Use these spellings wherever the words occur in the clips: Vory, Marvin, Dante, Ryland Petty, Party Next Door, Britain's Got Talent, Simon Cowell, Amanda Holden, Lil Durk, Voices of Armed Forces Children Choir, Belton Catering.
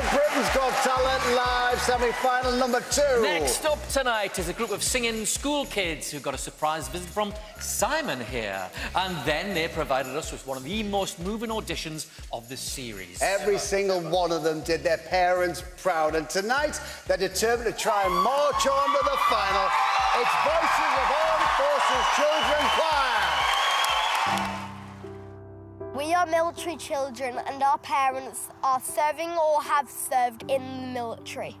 to Britain's Got Talent Live semi-final number 2. Next up tonight is a group of singing school kids who got a surprise visit from Simon here. And then they provided us with one of the most moving auditions of the series. Every single one of them did their parents proud. And tonight, they're determined to try and march on to the final. It's Voices of Armed Forces Children Choir. We are military children and our parents are serving or have served in the military.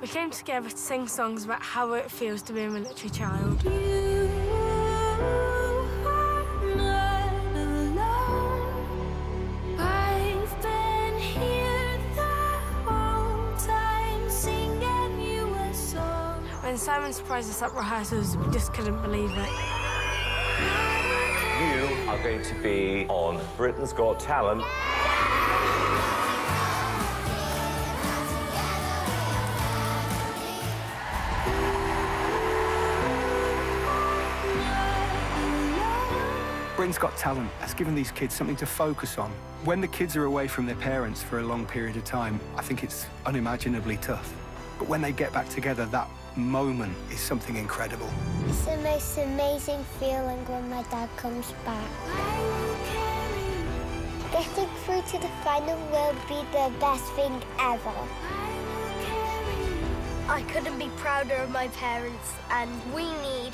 We came together to sing songs about how it feels to be a military child. You are not alone. I've been here the whole time singing you a song. When Simon surprised us at rehearsals, we just couldn't believe it. You are going to be on Britain's Got Talent. Britain's Got Talent has given these kids something to focus on. When the kids are away from their parents for a long period of time, I think it's unimaginably tough. But when they get back together, that moment is something incredible. It's the most amazing feeling when my dad comes back. Getting through to the final will be the best thing ever. I couldn't be prouder of my parents, and we need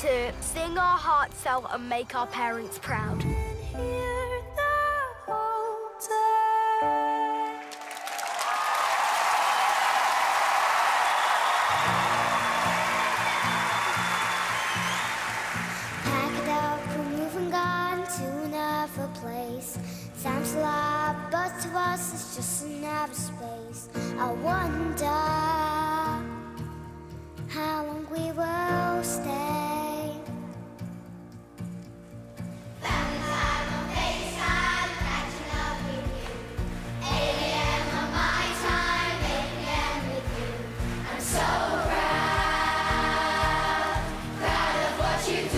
to sing our hearts out and make our parents proud. Time's life, but to us it's just another space. I wonder how long we will stay. Back in time on FaceTime, catching up with you. 8 AM on my time, 8 PM with you. I'm so proud, proud of what you do.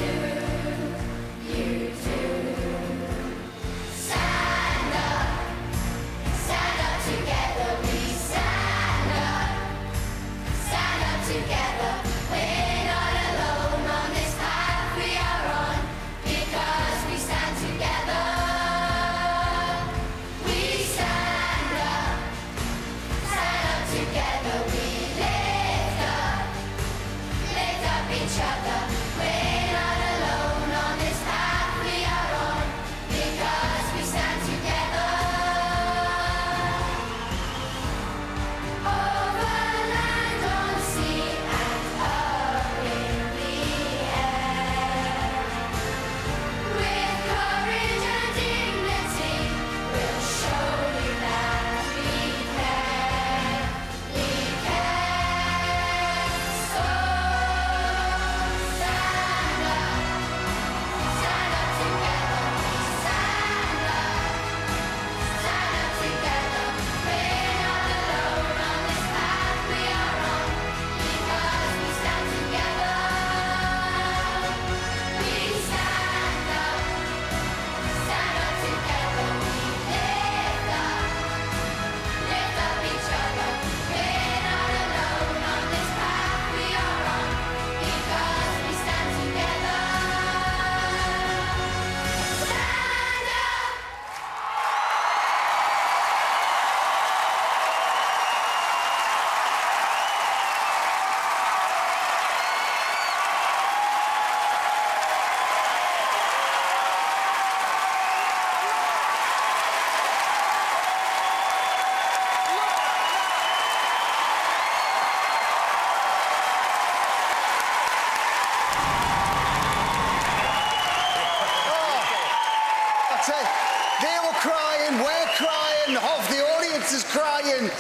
They were crying, we're crying, half the audience is crying.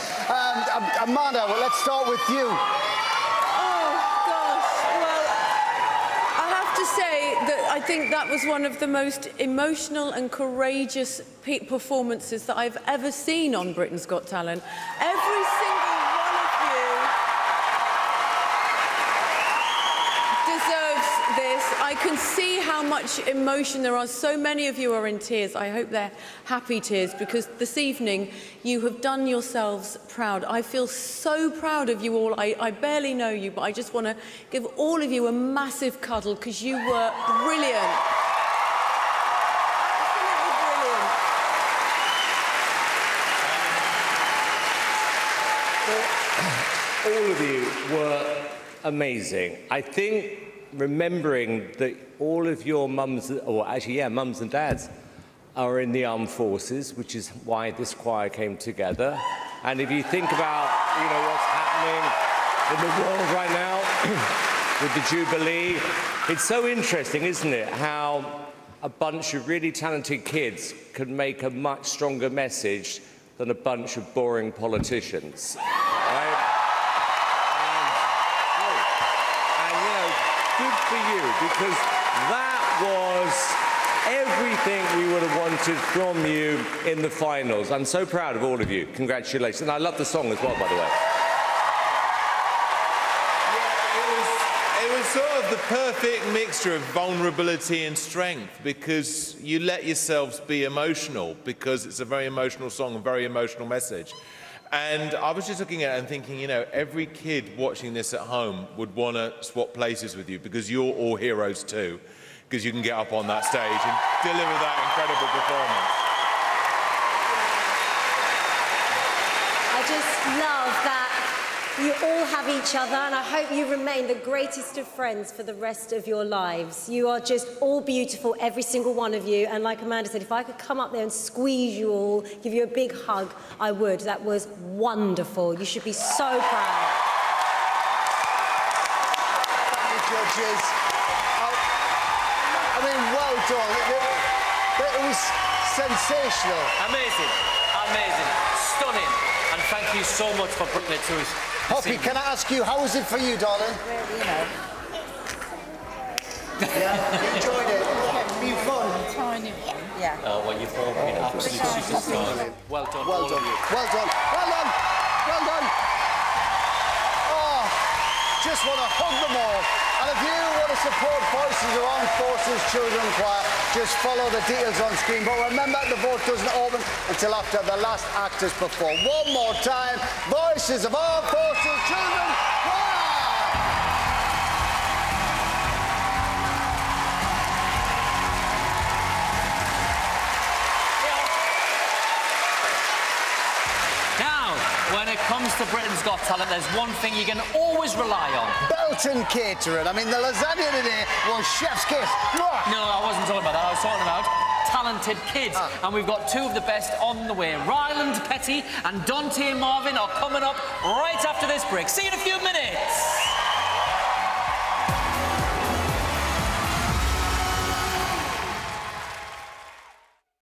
Amanda, well, let's start with you. Oh, gosh. Well, I have to say that I think that was one of the most emotional and courageous performances that I've ever seen on Britain's Got Talent. Every single one of you deserves this. I can see how much emotion there are. So many of you are in tears. I hope they're happy tears, because this evening you have done yourselves proud. I feel so proud of you all. I barely know you, but I just want to give all of you a massive cuddle, because you were brilliant. All of you were amazing. I think remembering that all of your mums, or actually, yeah, mums and dads are in the armed forces, which is why this choir came together. And if you think about, you know, what's happening in the world right now with the Jubilee, it's so interesting, isn't it, how a bunch of really talented kids can make a much stronger message than a bunch of boring politicians. Good for you, because that was everything we would have wanted from you in the finals. I'm so proud of all of you. Congratulations. And I love the song as well, by the way. Yeah, it was sort of the perfect mixture of vulnerability and strength, because you let yourselves be emotional, because it's a very emotional song, a very emotional message. And I was just looking at it and thinking, you know, every kid watching this at home would want to swap places with you, because you're all heroes too, because you can get up on that stage and deliver that incredible performance. I just love that you all have each other, and I hope you remain the greatest of friends for the rest of your lives. You are just all beautiful, every single one of you, and like Amanda said, if I could come up there and squeeze you all, give you a big hug, I would. That was wonderful. You should be so proud. Thank you, judges. I mean, well done. It was sensational. Amazing, amazing, stunning, and thank you so much for putting it to us. Poppy, can I ask you, how was it for you, darling? Well, you know. Yeah, you enjoyed it. It was fun. Tiny. Yeah. Oh, well, you thought it was absolutely superstar. Well done, well done. Well done. Well done. Well done. Oh, just want to hug them all. And if you want to support Voices of Armed Forces Children Choir, just follow the details on screen. But remember, the vote doesn't open until after the last act is performed. One more time, Voices of Armed Forces Children Choir! When it comes to Britain's Got Talent, there's one thing you can always rely on. Belton Catering. I mean, the lasagna today was chef's kiss. No, I wasn't talking about that. I was talking about talented kids. And we've got two of the best on the way. Ryland Petty and Dante and Marvin are coming up right after this break. See you in a few minutes.